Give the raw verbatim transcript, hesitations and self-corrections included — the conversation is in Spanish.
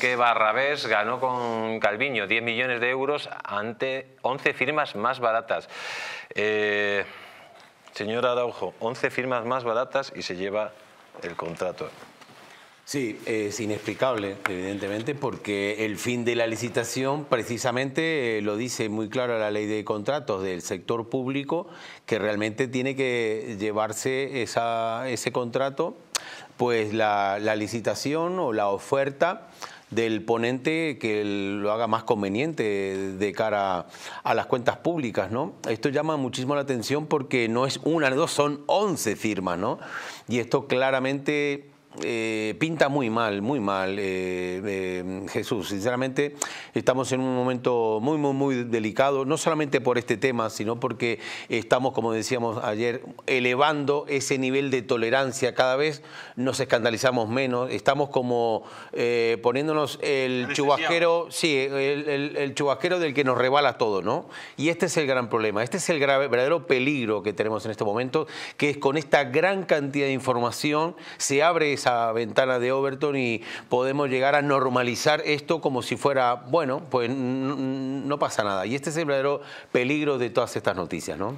Que Barrabés ganó con Calviño diez millones de euros ante once firmas más baratas. Eh, señor Araujo, once firmas más baratas y se lleva el contrato. Sí, es inexplicable, evidentemente, porque el fin de la licitación precisamente eh, lo dice muy claro la ley de contratos del sector público, que realmente tiene que llevarse esa, ese contrato, pues la, la licitación o la oferta del ponente que lo haga más conveniente de cara a las cuentas públicas, ¿no? Esto llama muchísimo la atención porque no es una, dos, son once firmas, ¿no? Y esto claramente eh, pinta muy mal, muy mal, eh, eh, Jesús. Sinceramente, estamos en un momento muy, muy, muy delicado, no solamente por este tema, sino porque estamos, como decíamos ayer, elevando ese nivel de tolerancia. Cada vez nos escandalizamos menos, estamos como eh, poniéndonos el chubasquero, sí, el, el, el chubasquero del que nos rebala todo, ¿no? Y este es el gran problema, este es el grave, verdadero peligro que tenemos en este momento, que es con esta gran cantidad de información se abre esa ventana de Overton y podemos llegar a normalizar esto como si fuera, bueno, pues no pasa nada. Y este es el verdadero peligro de todas estas noticias, ¿no?